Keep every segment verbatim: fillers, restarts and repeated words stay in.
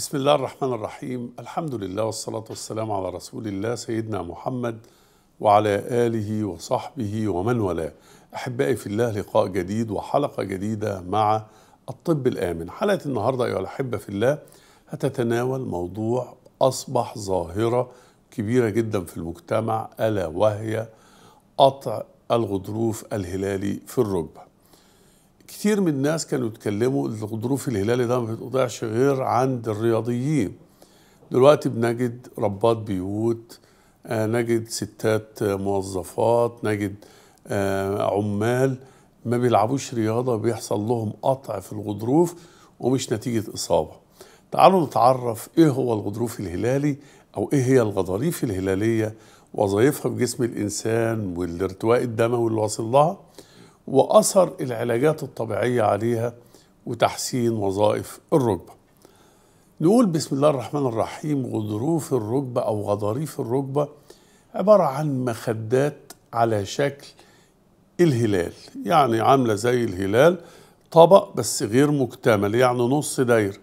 بسم الله الرحمن الرحيم. الحمد لله والصلاة والسلام على رسول الله سيدنا محمد وعلى آله وصحبه ومن والاه. أحبائي في الله، لقاء جديد وحلقة جديدة مع الطب الآمن. حلقة النهاردة أيها الأحبة في الله هتتناول موضوع أصبح ظاهرة كبيرة جدا في المجتمع، ألا وهي قطع الغضروف الهلالي في الركبة. كتير من الناس كانوا يتكلموا الغضروف الهلالي ده ما بيتقطعش غير عند الرياضيين. دلوقتي بنجد رباط بيوت، نجد ستات موظفات، نجد عمال ما بيلعبوش رياضة بيحصل لهم قطع في الغضروف ومش نتيجة إصابة. تعالوا نتعرف إيه هو الغضروف الهلالي أو إيه هي الغضاريف الهلالية، وظائفها في جسم الإنسان والارتواء الدموي اللي واصل لها، وأثر العلاجات الطبيعية عليها، وتحسين وظائف الركبة. نقول بسم الله الرحمن الرحيم، غضروف الركبة أو غضاريف الركبة عبارة عن مخدات على شكل الهلال، يعني عاملة زي الهلال طبق بس غير مكتمل، يعني نص دايرة،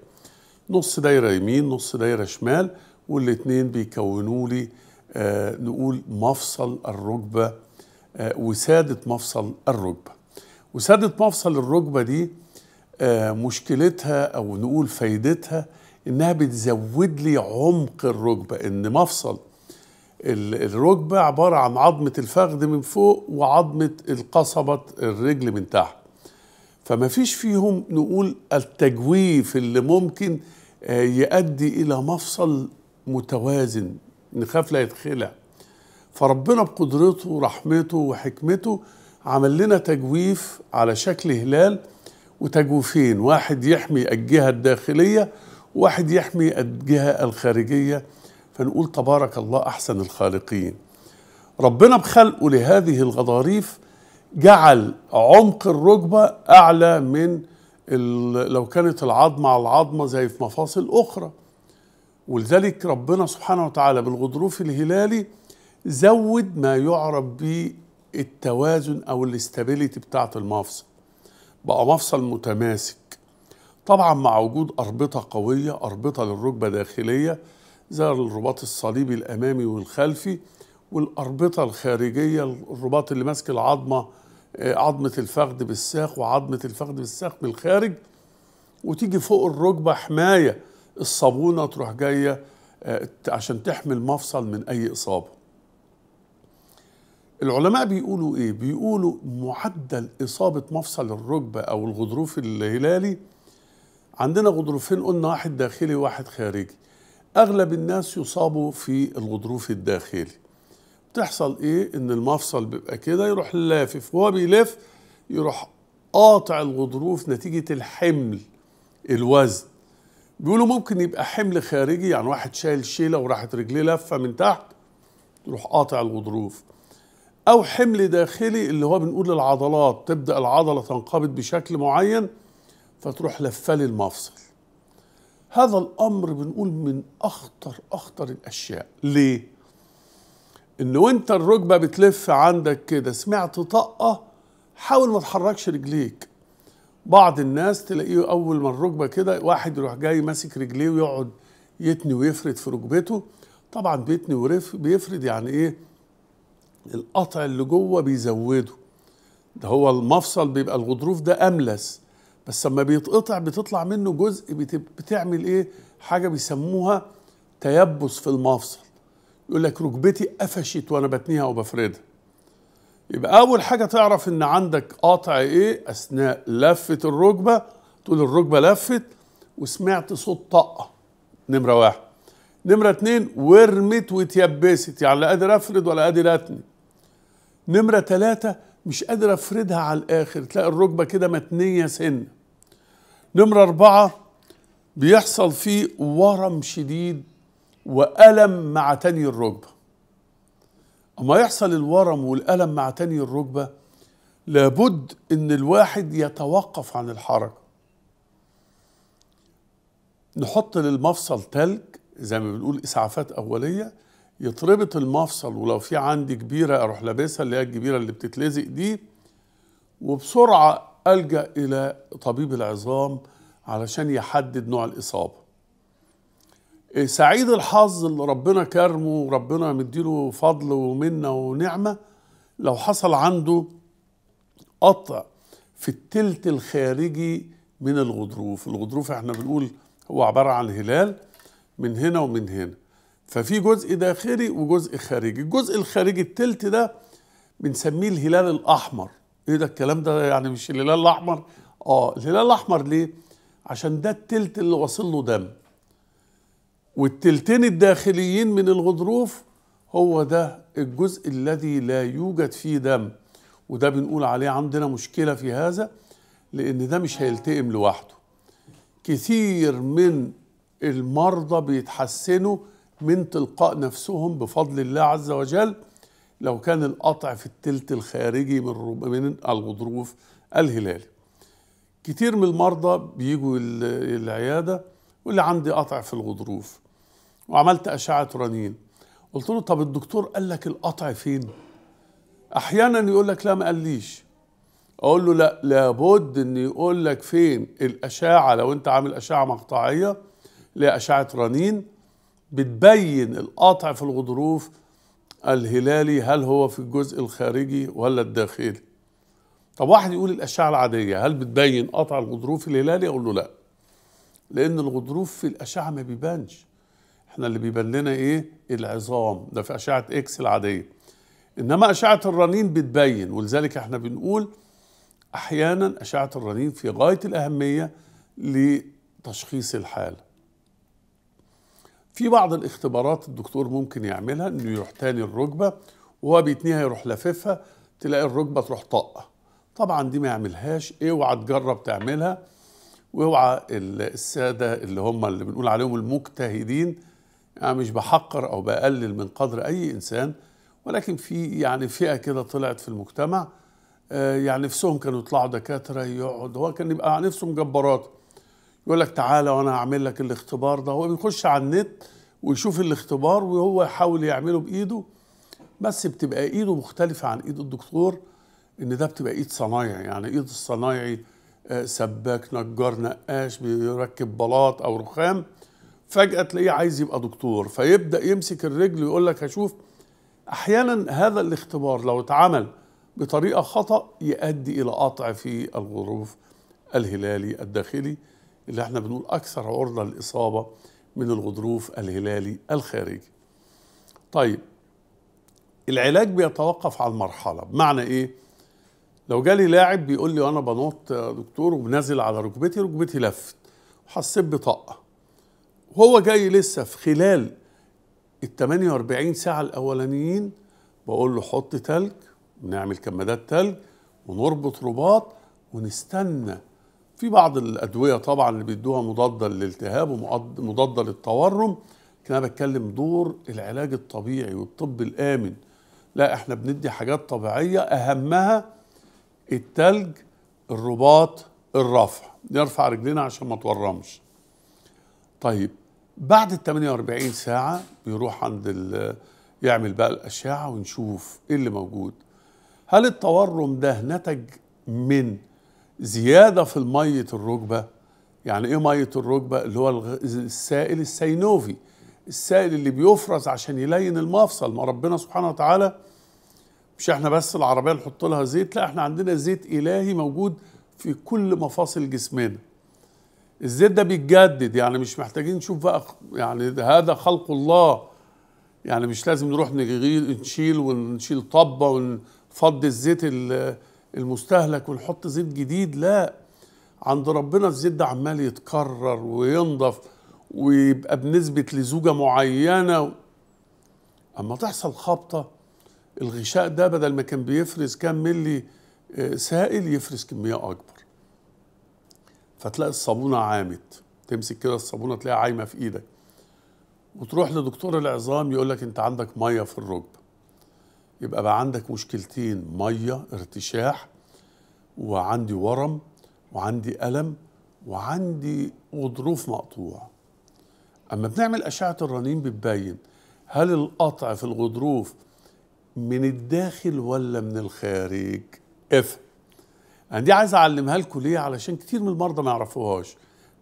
نص دايرة يمين نص دايرة شمال، والاتنين بيكونوا لي آه نقول مفصل الركبة، آه وسادة مفصل الركبة. وسادة مفصل الركبة دي آه مشكلتها أو نقول فايدتها إنها بتزود لي عمق الركبة، إن مفصل الركبة عبارة عن عظمة الفخذ من فوق وعظمة القصبة الرجل من تحت، فما فيش فيهم نقول التجويف اللي ممكن آه يؤدي إلى مفصل متوازن نخاف لا يتخلع. فربنا بقدرته ورحمته وحكمته عمل لنا تجويف على شكل هلال، وتجويفين، واحد يحمي الجهة الداخلية وواحد يحمي الجهة الخارجية. فنقول تبارك الله أحسن الخالقين، ربنا بخلقه لهذه الغضاريف جعل عمق الركبة أعلى من لو كانت العظمة على العظمة زي في مفاصل أخرى، ولذلك ربنا سبحانه وتعالى بالغضروف الهلالي زود ما يعرف بالتوازن او الاستابيليتي بتاعه المفصل، بقى مفصل متماسك. طبعا مع وجود اربطه قويه، اربطه للركبه داخليه زي الرباط الصليبي الامامي والخلفي، والاربطه الخارجيه الرباط اللي ماسك العظمه، عظمه الفخذ بالساق وعظمه الفخذ بالساق من الخارج، وتيجي فوق الركبه حمايه الصابونة تروح جاية عشان تحمي المفصل من أي إصابة. العلماء بيقولوا إيه؟ بيقولوا معدل إصابة مفصل الركبة أو الغضروف الهلالي، عندنا غضروفين قلنا، واحد داخلي وواحد خارجي. أغلب الناس يصابوا في الغضروف الداخلي. بتحصل إيه؟ إن المفصل بيبقى كده يروح لافف، وهو بيلف يروح قاطع الغضروف نتيجة الحمل، الوزن. بيقولوا ممكن يبقى حمل خارجي، يعني واحد شايل شيله وراحت رجليه لفه من تحت يروح قاطع الغضروف، او حمل داخلي اللي هو بنقول للعضلات، تبدا العضله تنقبض بشكل معين فتروح لفه لي المفصل. هذا الامر بنقول من اخطر اخطر الاشياء. ليه؟ ان وانت الركبه بتلف عندك كده سمعت طقه، حاول ما تحركش رجليك. بعض الناس تلاقيه أول ما الركبة كده واحد يروح جاي ماسك رجليه ويقعد يتني ويفرد في ركبته. طبعا بيتني وبيفرد يعني إيه؟ القطع اللي جوه بيزوده. ده هو المفصل بيبقى الغضروف ده أملس، بس لما بيتقطع بتطلع منه جزء بتعمل إيه؟ حاجة بيسموها تيبس في المفصل. يقول لك ركبتي قفشت وأنا بتنيها وبفردها. يبقى أول حاجة تعرف إن عندك قاطع إيه أثناء لفة الركبة، تقول الركبة لفت وسمعت صوت طقة، نمرة واحد. نمرة اتنين، ورمت واتيبست، يعني لا قادر أفرد ولا قادر أتني. نمرة تلاتة، مش قادر أفردها على الآخر، تلاقي الركبة كده متنية سنة. نمرة أربعة، بيحصل فيه ورم شديد وألم مع تاني الركبة. اما يحصل الورم والألم مع تاني الركبة لابد ان الواحد يتوقف عن الحركة. نحط للمفصل تلج زي ما بنقول، اسعافات اولية، يتربط المفصل، ولو في عندي كبيرة اروح لابسها اللي هي الكبيرة اللي بتتلزق دي، وبسرعة ألجأ الى طبيب العظام علشان يحدد نوع الإصابة. سعيد الحظ اللي ربنا كرمه وربنا مديله فضل ومنه ونعمة لو حصل عنده قطع في التلت الخارجي من الغضروف. الغضروف احنا بنقول هو عبارة عن هلال من هنا ومن هنا، ففي جزء داخلي وجزء خارجي. الجزء الخارجي التلت ده بنسميه الهلال الأحمر. ايه ده الكلام ده؟ يعني مش الهلال الأحمر؟ اه الهلال الأحمر ليه؟ عشان ده التلت اللي واصل له دم، والتلتين الداخليين من الغضروف هو ده الجزء الذي لا يوجد فيه دم، وده بنقول عليه عندنا مشكلة في هذا، لأن ده مش هيلتئم لوحده. كثير من المرضى بيتحسنوا من تلقاء نفسهم بفضل الله عز وجل لو كان القطع في التلت الخارجي من من الغضروف الهلالي. كتير من المرضى بيجوا العيادة واللي عندي قطع في الغضروف وعملت أشعة رنين. قلت له طب الدكتور قال لك القطع فين؟ أحيانا يقول لك لا ما قاليش. أقول له لا، لابد إن يقول لك فين. الأشعة لو أنت عامل أشعة مقطعية اللي هي أشعة رنين بتبين القطع في الغضروف الهلالي هل هو في الجزء الخارجي ولا الداخلي. طب واحد يقول الأشعة العادية هل بتبين قطع الغضروف الهلالي؟ أقول له لا، لأن الغضروف في الأشعة ما بيبانش. احنا اللي بيبان لنا إيه؟ العظام، ده في أشعة إكس العادية. إنما أشعة الرنين بتبين، ولذلك احنا بنقول أحيانا أشعة الرنين في غاية الأهمية لتشخيص الحالة. في بعض الاختبارات الدكتور ممكن يعملها انه يروح تاني الركبه وهو بيتنيها يروح لاففها تلاقي الركبه تروح طاقه. طبعا دي ما يعملهاش، اوعى تجرب تعملها، واوعى الساده اللي هم اللي بنقول عليهم المجتهدين. يعني مش بحقر او بقلل من قدر اي انسان، ولكن في يعني فئه كده طلعت في المجتمع يعني نفسهم كانوا يطلعوا دكاتره، يقعد هو كان يبقى نفسه مجبرات، يقول لك تعالى وانا هعمل لك الاختبار ده. هو بيخش على النت ويشوف الاختبار وهو يحاول يعمله بايده، بس بتبقى ايده مختلفه عن ايد الدكتور، ان ده بتبقى ايد صنايعي. يعني ايد الصنايعي سباك، نجار، نقاش، بيركب بلاط او رخام. فجاه تلاقيه عايز يبقى دكتور، فيبدا يمسك الرجل ويقول لك هشوف. احيانا هذا الاختبار لو اتعمل بطريقه خطا يؤدي الى قطع في الغضروف الهلالي الداخلي، اللي احنا بنقول أكثر عرضة للإصابة من الغضروف الهلالي الخارجي. طيب العلاج بيتوقف على المرحلة. بمعنى إيه؟ لو جالي لاعب بيقول لي أنا بنط دكتور وبنزل على ركبتي، ركبتي لفت وحسيت بطاقة، وهو جاي لسه في خلال ال ثمانية وأربعين ساعة الأولانيين، بقول له حط تلج، ونعمل كمادات تلج ونربط رباط ونستنى. في بعض الأدوية طبعا اللي بيدوها مضادة للالتهاب ومضادة للتورم. كنا بتكلم دور العلاج الطبيعي والطب الآمن. لا، احنا بندي حاجات طبيعية، أهمها التلج، الرباط، الرفع، نرفع رجلنا عشان ما تورمش. طيب بعد ال ثمانية وأربعين ساعة بيروح عند يعمل بقى الأشعة ونشوف ايه اللي موجود. هل التورم ده نتج من زيادة في مية الركبة؟ يعني ايه مية الركبة؟ اللي هو السائل السينوفي، السائل اللي بيفرز عشان يلين المفصل. ما ربنا سبحانه وتعالى مش احنا بس العربية نحط لها زيت، لا احنا عندنا زيت إلهي موجود في كل مفاصل جسمنا. الزيت ده بيتجدد، يعني مش محتاجين نشوف بقى، يعني هذا خلق الله، يعني مش لازم نروح نشيل ونشيل طبة ونفضي الزيت اللي المستهلك ونحط زيت جديد. لا، عند ربنا الزيت ده عمال يتكرر وينضف ويبقى بنسبة لزوجة معينة. اما تحصل خبطة، الغشاء ده بدل ما كان بيفرز كام ملي سائل يفرز كمية اكبر، فتلاقي الصابونة عامت، تمسك كده الصابونة تلاقيها عايمة في ايدك، وتروح لدكتور العظام يقولك انت عندك مية في الركبة. يبقى بقى عندك مشكلتين، ميه ارتشاح، وعندي ورم، وعندي ألم، وعندي غضروف مقطوع. أما بنعمل أشعة الرنين بتبين هل القطع في الغضروف من الداخل ولا من الخارج؟ افهم. أنا دي عايز أعلمها لكم ليه؟ علشان كتير من المرضى ما يعرفوهاش،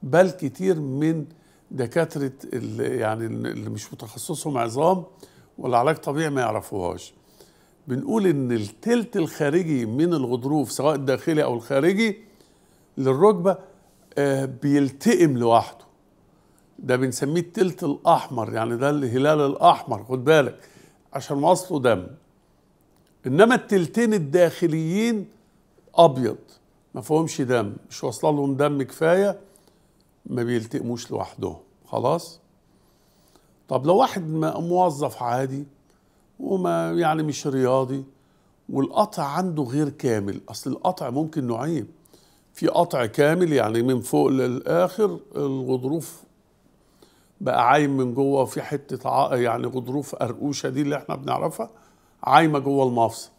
بل كتير من دكاتره اللي يعني اللي مش متخصصهم عظام ولا علاج طبيعي ما يعرفوهاش. بنقول ان التلت الخارجي من الغضروف سواء الداخلي او الخارجي للركبه آه بيلتئم لوحده. ده بنسميه التلت الاحمر، يعني ده الهلال الاحمر، خد بالك عشان اصله دم. انما التلتين الداخليين ابيض ما فيهمش دم، مش واصله لهم دم كفايه، ما بيلتئموش لوحدهم خلاص. طب لو واحد موظف عادي وما يعني مش رياضي والقطع عنده غير كامل، اصل القطع ممكن نوعين، في قطع كامل يعني من فوق للاخر الغضروف بقى عايم من جوه، وفي حته يعني غضروف قرقوشه دي اللي احنا بنعرفها عايمه جوه المفصل،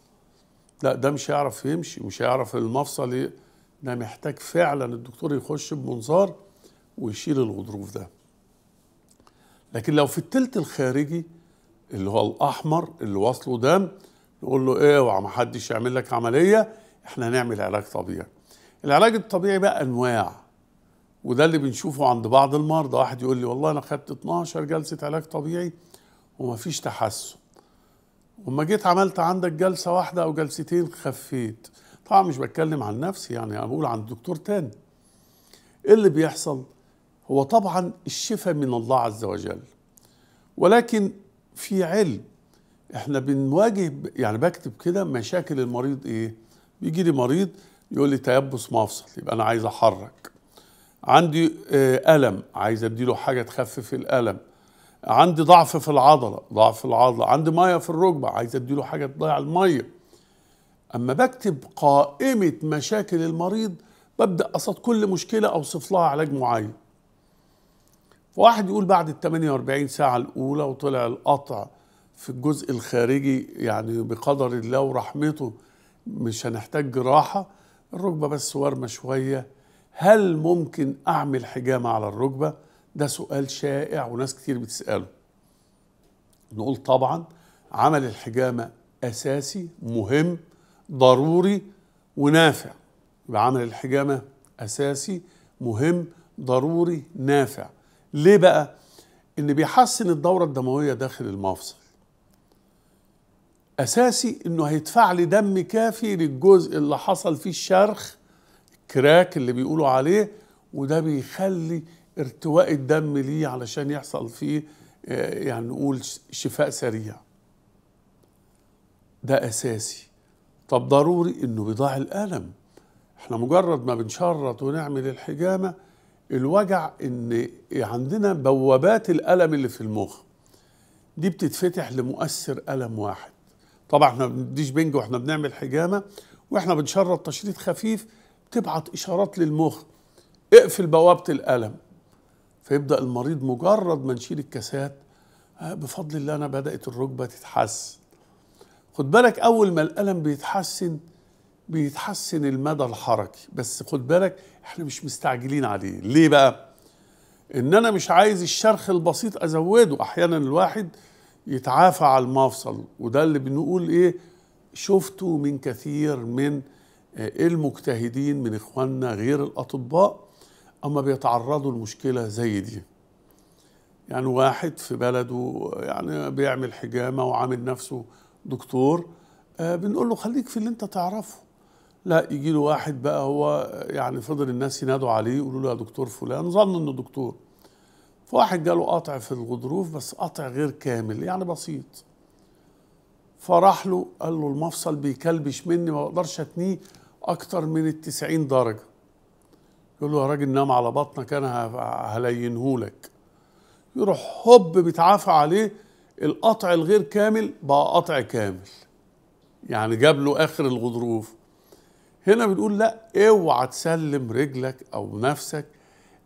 لا ده مش هيعرف يمشي، مش هيعرف المفصل، ده محتاج فعلا الدكتور يخش بمنظار ويشيل الغضروف ده. لكن لو في التلت الخارجي اللي هو الاحمر اللي واصله دم نقول له اوعى ما حدش يعمل لك عمليه، احنا هنعمل علاج طبيعي. العلاج الطبيعي بقى انواع، وده اللي بنشوفه عند بعض المرضى. واحد يقول لي والله انا خدت اتناشر جلسه علاج طبيعي ومفيش تحسن، وما جيت عملت عندك جلسه واحده او جلستين خفيت. طبعا مش بتكلم عن نفسي، يعني انا بقول عن دكتور تاني. ايه اللي بيحصل؟ هو طبعا الشفاء من الله عز وجل، ولكن في علم احنا بنواجه، يعني بكتب كده مشاكل المريض. ايه؟ بيجي لي مريض يقول لي تيبس مفصل، يبقى انا عايز احرك، عندي الم عايز اديله حاجه تخفف الالم، عندي ضعف في العضله، ضعف في العضله، عندي ميه في الركبه عايز اديله حاجه تضيع الميه. اما بكتب قائمه مشاكل المريض ببدا قصاد كل مشكله اوصف لها علاج معين. فواحد يقول بعد ال تمنية واربعين ساعه الاولى وطلع القطع في الجزء الخارجي يعني بقدر الله ورحمته مش هنحتاج جراحه، الركبه بس وارمه شويه، هل ممكن اعمل حجامه على الركبه؟ ده سؤال شائع وناس كتير بتساله. نقول طبعا عمل الحجامه اساسي مهم ضروري ونافع، يبقى عمل الحجامه اساسي مهم ضروري نافع. ليه بقى؟ ان بيحسن الدوره الدمويه داخل المفصل. اساسي انه هيدفع لي دم كافي للجزء اللي حصل فيه الشرخ، الكراك اللي بيقولوا عليه، وده بيخلي ارتواء الدم ليه علشان يحصل فيه يعني نقول شفاء سريع. ده اساسي. طب ضروري انه بيضاع الالم، احنا مجرد ما بنشرط ونعمل الحجامه الوجع ان عندنا بوابات الالم اللي في المخ دي بتتفتح لمؤثر الم واحد. طبعا احنا ما بنديش بنج واحنا بنعمل حجامه، واحنا بنشرط تشريط خفيف بتبعت اشارات للمخ اقفل بوابه الالم، فيبدا المريض مجرد ما نشيل الكاسات بفضل الله انا بدات الركبه تتحسن. خد بالك اول ما الالم بيتحسن بيتحسن المدى الحركي، بس خد بالك احنا مش مستعجلين عليه. ليه بقى؟ ان انا مش عايز الشرخ البسيط ازوده، احيانا الواحد يتعافى على المفصل، وده اللي بنقول ايه شفته من كثير من المجتهدين من اخواننا غير الاطباء اما بيتعرضوا لمشكله زي دي. يعني واحد في بلده يعني بيعمل حجامه وعامل نفسه دكتور، بنقول له خليك في اللي انت تعرفه. لا، يجي له واحد بقى هو يعني فضل الناس ينادوا عليه يقولوا له يا دكتور فلان، ظن انه دكتور. فواحد جاله قطع في الغضروف بس قطع غير كامل يعني بسيط، فراح له قال له المفصل بيكلبش مني ما بقدرش اتنيه اكتر من ال تسعين درجه. يقول له يا راجل نام على بطنك انا هلينهولك. يروح هب بيتعافى عليه، القطع الغير كامل بقى قطع كامل، يعني جاب له اخر الغضروف. هنا بنقول لا، اوعى تسلم رجلك او نفسك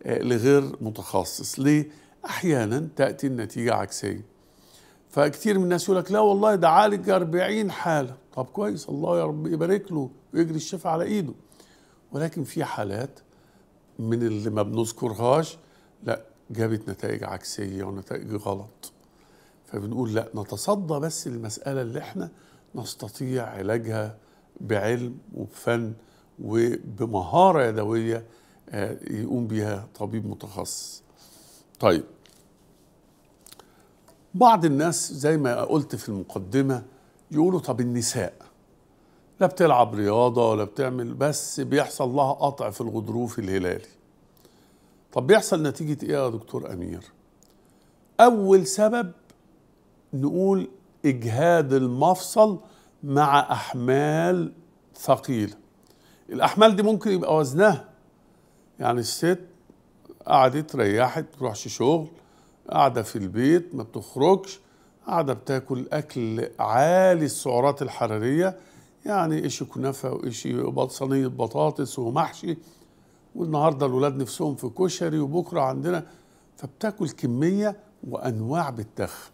لغير متخصص. ليه؟ احيانا تاتي النتيجه عكسيه. فكتير من الناس يقول لك لا والله ده عالج اربعين حاله. طب كويس، الله يا رب يبارك له ويجري الشفاء على ايده، ولكن في حالات من اللي ما بنذكرهاش لا جابت نتائج عكسيه ونتائج غلط. فبنقول لا، نتصدى بس للمساله اللي احنا نستطيع علاجها بعلم وبفن وبمهارة يدوية يقوم بها طبيب متخصص. طيب بعض الناس زي ما قلت في المقدمة يقولوا طب النساء لا بتلعب رياضة ولا بتعمل، بس بيحصل لها قطع في الغضروف الهلالي. طب بيحصل نتيجة ايه يا دكتور أمير؟ أول سبب نقول إجهاد المفصل مع أحمال ثقيلة. الأحمال دي ممكن يبقى وزنها، يعني الست قعدت ريحت ما بتروحش شغل، قاعدة في البيت ما بتخرجش، قاعدة بتاكل أكل عالي السعرات الحرارية، يعني إشي كنافة وإشي صينية بطاطس ومحشي، والنهارده الولاد نفسهم في كشري وبكرة عندنا، فبتاكل كمية وأنواع بتدخن.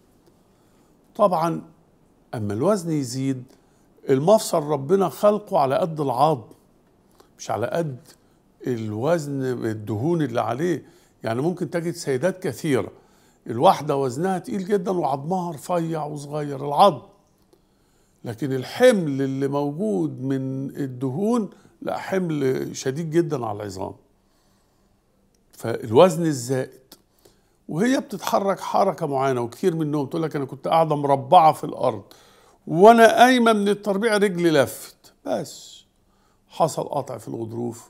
طبعا أما الوزن يزيد، المفصل ربنا خلقه على قد العظم مش على قد الوزن الدهون اللي عليه. يعني ممكن تجد سيدات كثيرة الواحدة وزنها تقيل جدا وعظمها رفيع وصغير العظم، لكن الحمل اللي موجود من الدهون لا، حمل شديد جدا على العظام. فالوزن الزائد وهي بتتحرك حركة معينة، وكثير منهم تقول لك أنا كنت قاعدة مربعة في الأرض وأنا قايمة من التربيع رجلي لفت، بس حصل قطع في الغضروف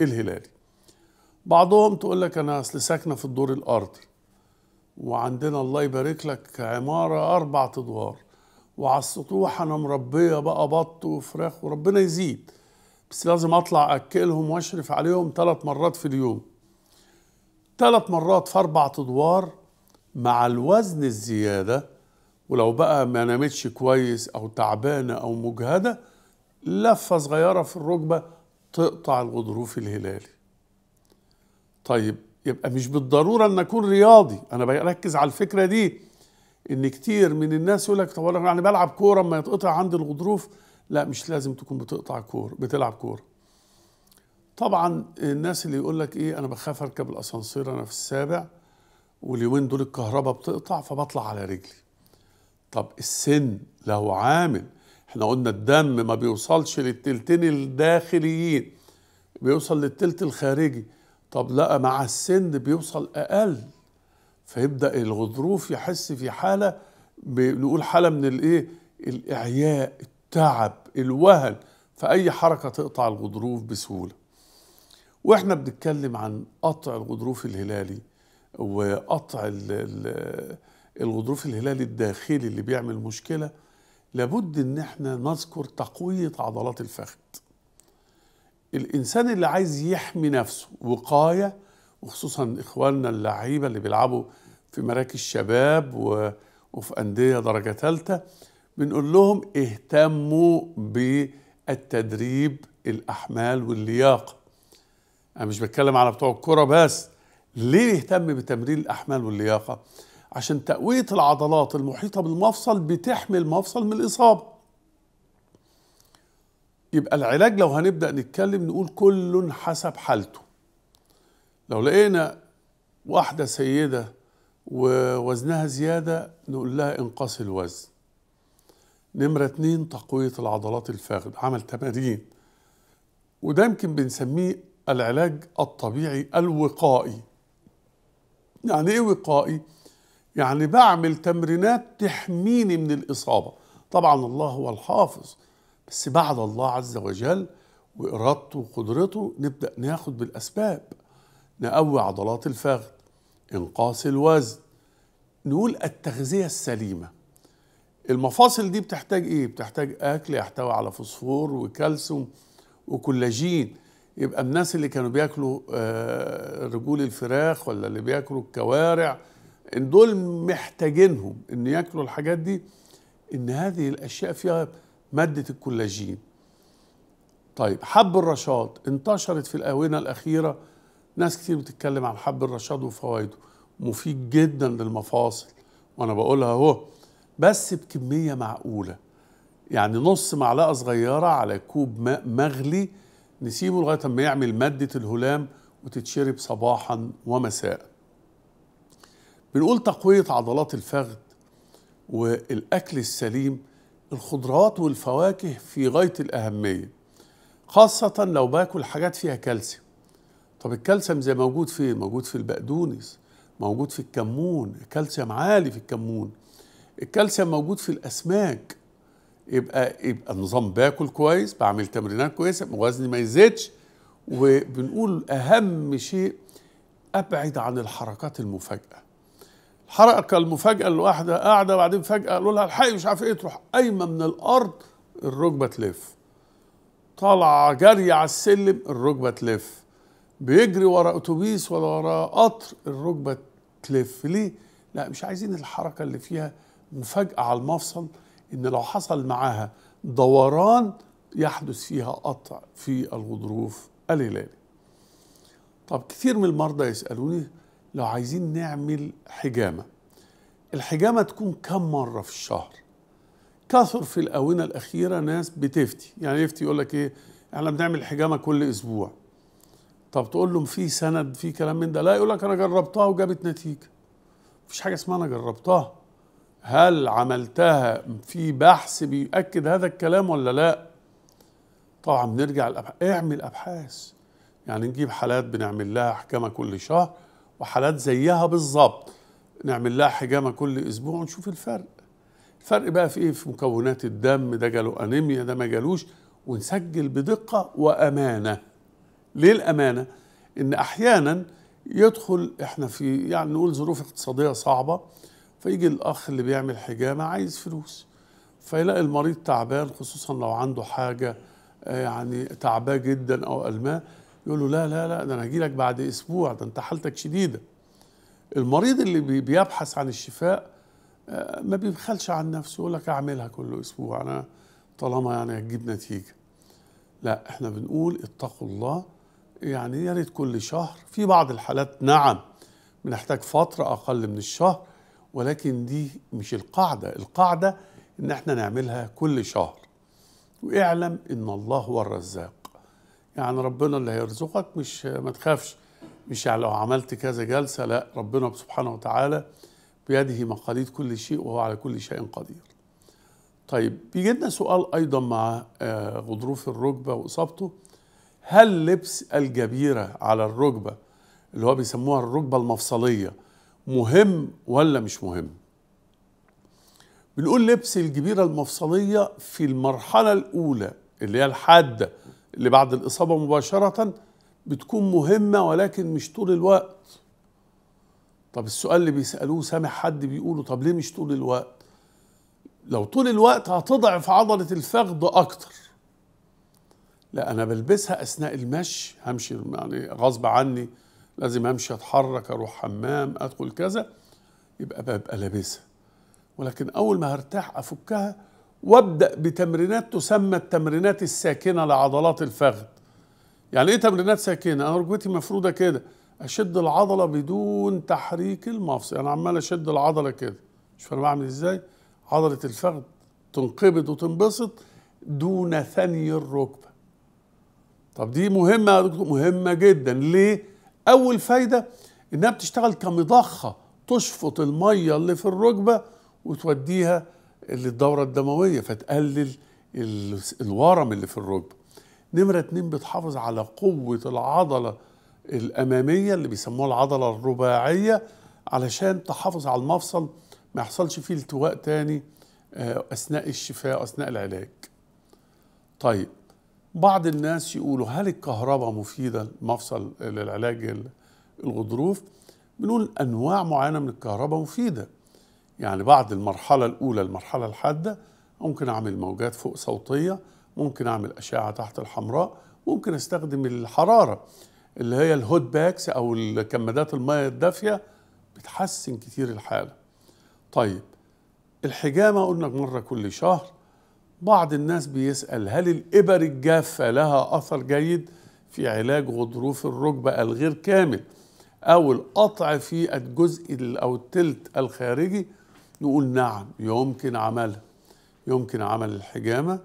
الهلالي. بعضهم تقول لك أنا أصل ساكنة في الدور الأرضي وعندنا الله يبارك لك عمارة أربع أدوار وعلى السطوح أنا مربية بقى بط وفراخ وربنا يزيد، بس لازم أطلع أكلهم وأشرف عليهم ثلاث مرات في اليوم. ثلاث مرات في أربع أدوار مع الوزن الزيادة، ولو بقى ما نامتش كويس أو تعبانة أو مجهدة، لفة صغيرة في الركبة تقطع الغضروف الهلالي. طيب يبقى مش بالضرورة أن أكون رياضي، أنا بركز على الفكرة دي، إن كتير من الناس يقول لك طب أنا يعني بلعب كورة أما يتقطع عندي الغضروف، لا مش لازم تكون بتقطع كورة، بتلعب كورة. طبعا الناس اللي يقول لك إيه أنا بخاف أركب الأسانسير أنا في السابع واليومين دول الكهرباء بتقطع فبطلع على رجلي. طب السن له عامل، إحنا قلنا الدم ما بيوصلش للتلتين الداخليين، بيوصل للتلت الخارجي. طب لا مع السن بيوصل أقل، فيبدأ الغضروف يحس في حالة، بنقول حالة من الإيه؟ الإعياء، التعب، الوهن، فأي حركة تقطع الغضروف بسهولة. وإحنا بنتكلم عن قطع الغضروف الهلالي وقطع الغضروف الهلالي الداخلي اللي بيعمل مشكلة، لابد إن إحنا نذكر تقوية عضلات الفخذ. الإنسان اللي عايز يحمي نفسه وقاية، وخصوصا إخواننا اللعيبة اللي بيلعبوا في مراكز شباب وفي أندية درجة ثالثة، بنقول لهم اهتموا بالتدريب، الأحمال واللياقة. أنا مش بتكلم على بتوع الكرة بس. ليه نهتم بتمرين الأحمال واللياقة؟ عشان تقوية العضلات المحيطة بالمفصل بتحمي المفصل من الإصابة. يبقى العلاج لو هنبدأ نتكلم نقول كل حسب حالته. لو لقينا واحدة سيدة ووزنها زيادة نقول لها انقص الوزن. نمرة اتنين تقوية العضلات الفخذ، عمل تمارين، وده يمكن بنسميه العلاج الطبيعي الوقائي. يعني ايه وقائي؟ يعني بعمل تمرينات تحميني من الإصابة. طبعا الله هو الحافظ، بس بعد الله عز وجل وإرادته وقدرته نبدأ ناخد بالأسباب، نقوي عضلات الفخذ، إنقاص الوزن، نقول التغذية السليمة. المفاصل دي بتحتاج إيه؟ بتحتاج أكل يحتوي على فوسفور وكالسيوم وكولاجين. يبقى الناس اللي كانوا بياكلوا رجول الفراخ ولا اللي بياكلوا الكوارع، دول محتاجينهم إن ياكلوا الحاجات دي، إن هذه الأشياء فيها مادة الكولاجين. طيب حب الرشاد انتشرت في الآونة الأخيرة، ناس كتير بتتكلم عن حب الرشاد وفوائده، مفيد جدا للمفاصل وأنا بقولها أهو، بس بكمية معقولة. يعني نص معلقة صغيرة على كوب ماء مغلي نسيبه لغاية ما يعمل مادة الهلام وتتشرب صباحا ومساء. بنقول تقوية عضلات الفخذ والأكل السليم، الخضروات والفواكه في غاية الأهمية، خاصة لو باكل حاجات فيها كالسيوم. طب الكالسيوم زي موجود فين؟ موجود في البقدونس، موجود في الكمون، الكالسيوم عالي في الكمون، الكالسيوم موجود في الاسماك. يبقى يبقى النظام باكل كويس، بعمل تمرينات كويسه، وزني ما يزيدش، وبنقول اهم شيء ابعد عن الحركات المفاجئه. الحركه المفاجئه الواحده قاعده وبعدين فجاه قالوا لها الحقي مش عارف ايه، تروح قايمه من الارض الركبه تلف، طالعه جاريه على السلم الركبه تلف، بيجري ورا اتوبيس ولا ورا قطر الركبه تلف. ليه؟ لا، مش عايزين الحركه اللي فيها مفاجاه على المفصل، ان لو حصل معاها دوران يحدث فيها قطع في الغضروف الهلالي. طب كتير من المرضى يسألوني لو عايزين نعمل حجامة، الحجامة تكون كم مرة في الشهر؟ كثر في الآونة الأخيرة ناس بتفتي، يعني يفتي يقول لك إيه، إحنا بنعمل حجامة كل أسبوع. طب تقول لهم في سند في كلام من ده؟ لا، يقول لك أنا جربتها وجابت نتيجة. مفيش حاجة اسمها أنا جربتها. هل عملتها في بحث بيؤكد هذا الكلام ولا لا؟ طبعا بنرجع للابحاث، اعمل ابحاث. يعني نجيب حالات بنعمل لها حجامه كل شهر، وحالات زيها بالظبط نعمل لها حجامه كل اسبوع ونشوف الفرق. الفرق بقى في ايه؟ في مكونات الدم، ده جاله انيميا ده ما جالوش، ونسجل بدقه وامانه. ليه الامانه؟ ان احيانا يدخل احنا في يعني نقول ظروف اقتصاديه صعبه، فيجي الأخ اللي بيعمل حجامة عايز فلوس، فيلاقي المريض تعبان، خصوصا لو عنده حاجة يعني تعباه جدا أو ألماه، يقول له لا لا لا، ده أنا هجيلك بعد أسبوع، ده أنت حالتك شديدة. المريض اللي بيبحث عن الشفاء ما بيبخلش عن نفسه، يقول لك أعملها كل أسبوع أنا طالما يعني هتجيب نتيجة. لا، إحنا بنقول اتقوا الله، يعني يا ريت كل شهر. في بعض الحالات نعم بنحتاج فترة أقل من الشهر، ولكن دي مش القاعدة. القاعدة ان احنا نعملها كل شهر. واعلم ان الله هو الرزاق، يعني ربنا اللي هيرزقك، مش ما تخافش، مش يعني لو عملت كذا جلسة، لا، ربنا سبحانه وتعالى بيده مقاليد كل شيء وهو على كل شيء قدير. طيب بيجي لنا سؤال ايضا مع غضروف الركبة واصابته، هل لبس الجبيرة على الركبة اللي هو بيسموها الركبة المفصلية مهم ولا مش مهم؟ بنقول لبس الجبيرة المفصلية في المرحلة الأولى اللي هي الحادة اللي بعد الإصابة مباشرة بتكون مهمة، ولكن مش طول الوقت. طب السؤال اللي بيسألوه، سامع حد بيقوله طب ليه مش طول الوقت؟ لو طول الوقت هتضعف عضلة الفخذ أكتر. لا، أنا بلبسها أثناء المشي، همشي يعني غصب عني، لازم امشي، اتحرك، اروح حمام، ادخل كذا، يبقى ببقى لابسها. ولكن اول ما هرتاح افكها وابدا بتمرينات تسمى التمرينات الساكنه لعضلات الفخذ. يعني ايه تمرينات ساكنه؟ انا ركبتي مفروده كده، اشد العضله بدون تحريك المفصل، انا عمال اشد العضله كده، شوف انا بعمل ازاي؟ عضله الفخذ تنقبض وتنبسط دون ثني الركبه. طب دي مهمه يا دكتور؟ مهمه جدا. ليه؟ أول فايدة إنها بتشتغل كمضخة، تشفط المية اللي في الركبة وتوديها للدورة الدموية، فتقلل الورم اللي في الركبة. نمرة اتنين، بتحافظ على قوة العضلة الأمامية اللي بيسموها العضلة الرباعية، علشان تحافظ على المفصل ما يحصلش فيه التواء تاني أثناء الشفاء وأثناء العلاج. طيب بعض الناس يقولوا هل الكهرباء مفيدة مفصل للعلاج الغضروف؟ بنقول أنواع معينة من الكهرباء مفيدة، يعني بعد المرحلة الأولى المرحلة الحادة ممكن أعمل موجات فوق صوتية، ممكن أعمل أشعة تحت الحمراء، ممكن أستخدم الحرارة اللي هي الهوت باكس أو الكمادات المياه الدافية، بتحسن كتير الحالة. طيب الحجامة قلنا مرة كل شهر. بعض الناس بيسأل هل الإبر الجافة لها أثر جيد في علاج غضروف الركبة الغير كامل أو القطع في الجزء أو التلت الخارجي؟ نقول نعم، يمكن عملها، يمكن عمل الحجامة،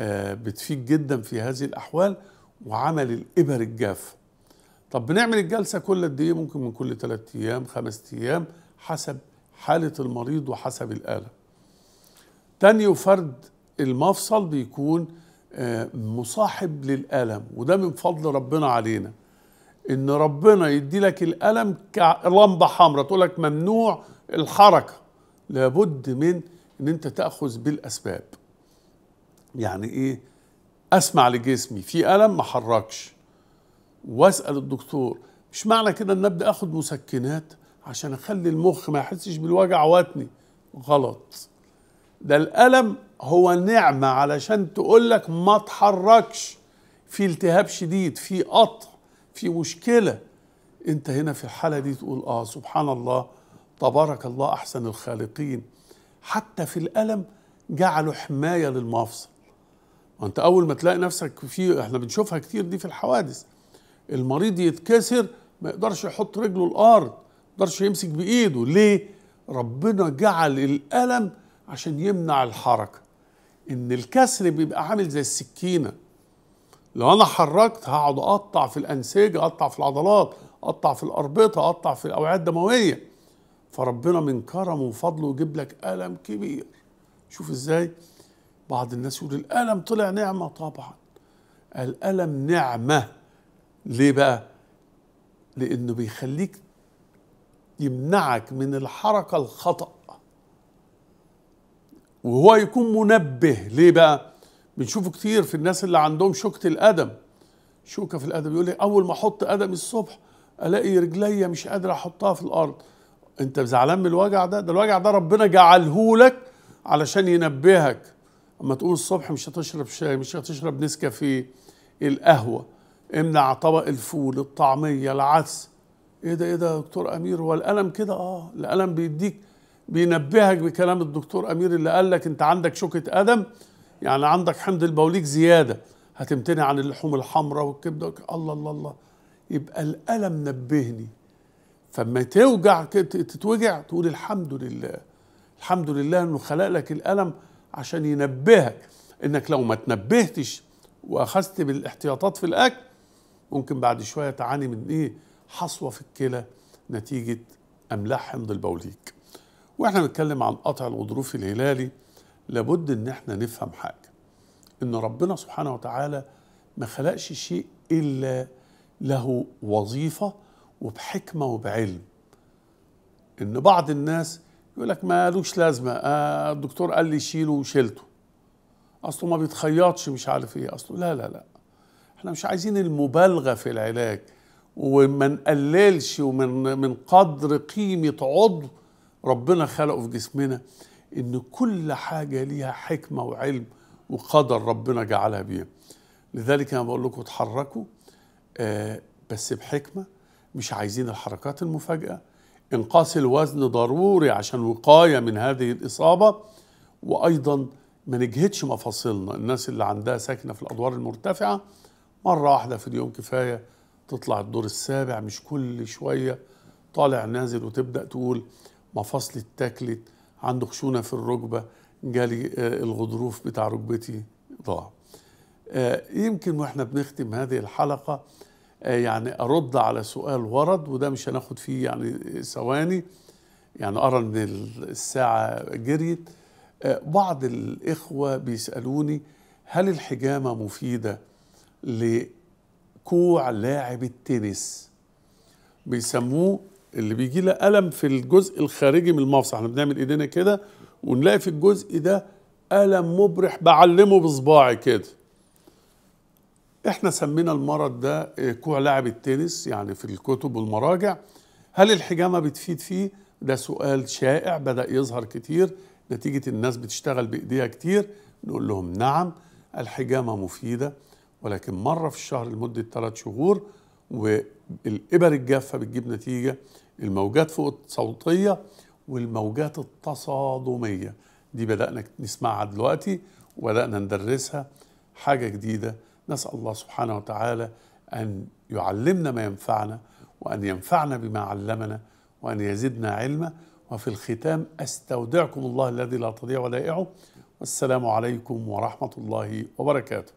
بتفيد جدا في هذه الأحوال، وعمل الإبر الجافة. طب بنعمل الجلسة كل قد إيه؟ ممكن من كل ثلاثة أيام خمس أيام حسب حالة المريض وحسب الآلة. تاني وفرد المفصل بيكون مصاحب للألم، وده من فضل ربنا علينا. ان ربنا يدي لك الألم كلمبة حمراء تقول لك ممنوع الحركة، لابد من ان انت تأخذ بالأسباب. يعني ايه؟ اسمع لجسمي في ألم ما حركش واسأل الدكتور. مش معنى كده ان ابدا اخد مسكنات عشان اخلي المخ ما يحسش بالوجع واتني، غلط. ده الألم هو نعمة علشان تقول لك ما تحركش، في التهاب شديد، في قطع، في مشكلة. انت هنا في الحالة دي تقول اه سبحان الله تبارك الله احسن الخالقين، حتى في الألم جعلوا حماية للمفصل. وانت اول ما تلاقي نفسك في، احنا بنشوفها كتير دي في الحوادث، المريض يتكسر ما يقدرش يحط رجله الارض، ما يقدرش يمسك بايده. ليه؟ ربنا جعل الألم عشان يمنع الحركة. ان الكسر بيبقى عامل زي السكينة، لو انا حركت هقعد اقطع في الانسجه، اقطع في العضلات، اقطع في الاربطه، اقطع في الاوعيه الدمويه. فربنا من كرمه وفضله يجيب لك الم كبير. شوف ازاي بعض الناس يقول الالم طلع نعمه. طبعا الالم نعمه. ليه بقى؟ لانه بيخليك، يمنعك من الحركه الخطا، وهو يكون منبه. ليه بقى؟ بنشوفه كتير في الناس اللي عندهم شوكة القدم، شوكة في القدم، يقول لي أول ما أحط قدمي الصبح ألاقي رجليا مش قادر أحطها في الأرض. أنت زعلان من الوجع ده؟ ده الوجع ده ربنا جعله لك علشان ينبهك. أما تقول الصبح مش هتشرب شاي، مش هتشرب نسكافيه، القهوة، امنع طبق الفول، الطعمية، العدس. إيه ده إيه ده يا دكتور أمير، هو الألم كده؟ آه، الألم بيديك، بينبهك بكلام الدكتور أمير اللي قال لك أنت عندك شوكة قدم، يعني عندك حمض البوليك زيادة، هتمتنع عن اللحوم الحمراء والكبدة. الله الله الله، يبقى الألم نبهني. فما توجع تتوجع تقول الحمد لله، الحمد لله انه خلق لك الألم عشان ينبهك، انك لو ما تنبهتش واخذت بالاحتياطات في الأكل ممكن بعد شوية تعاني من ايه؟ حصوة في الكلى نتيجة املاح حمض البوليك. واحنا بنتكلم عن قطع الغضروف الهلالي، لابد ان احنا نفهم حاجة، ان ربنا سبحانه وتعالى ما خلقش شيء الا له وظيفة وبحكمة وبعلم. ان بعض الناس يقول لك مالوش لازمة، آه الدكتور قال لي شيله وشيلته، اصله ما بيتخيطش، مش عارف ايه، اصله لا لا لا. احنا مش عايزين المبالغة في العلاج، وما نقللش ومن من قدر قيمة عضو ربنا خلقه في جسمنا، إن كل حاجة ليها حكمة وعلم وقدر ربنا جعلها بيها. لذلك أنا بقول لكم اتحركوا آه بس بحكمة، مش عايزين الحركات المفاجئة. إنقاص الوزن ضروري عشان وقاية من هذه الإصابة، وأيضا ما نجهدش مفاصلنا. الناس اللي عندها ساكنة في الأدوار المرتفعة مرة واحدة في اليوم كفاية، تطلع الدور السابع، مش كل شوية طالع نازل وتبدأ تقول مفاصلي اتاكلت، عنده خشونة في الركبة، جالي الغضروف بتاع ركبتي ضاع. يمكن واحنا بنختم هذه الحلقة يعني أرد على سؤال ورد، وده مش هناخد فيه يعني ثواني، يعني أرى إن الساعة جريت. بعض الإخوة بيسألوني هل الحجامة مفيدة لكوع لاعب التنس؟ بيسموه اللي بيجي له ألم في الجزء الخارجي من المفصل، احنا بنعمل ايدينا كده ونلاقي في الجزء ده ألم مبرح، بعلمه بصباعي كده. احنا سمينا المرض ده كوع لاعب التنس يعني في الكتب والمراجع. هل الحجامة بتفيد فيه؟ ده سؤال شائع بدأ يظهر كتير نتيجة الناس بتشتغل بإيديها كتير. نقول لهم نعم الحجامة مفيدة، ولكن مرة في الشهر لمدة ثلاث شهور، والإبر الجافة بتجيب نتيجة الموجات فوق الصوتية والموجات التصادمية. دي بدأنا نسمعها دلوقتي وبدأنا ندرسها، حاجة جديدة. نسأل الله سبحانه وتعالى أن يعلمنا ما ينفعنا، وأن ينفعنا بما علمنا، وأن يزدنا علما. وفي الختام أستودعكم الله الذي لا تضيع ودائعه، والسلام عليكم ورحمة الله وبركاته.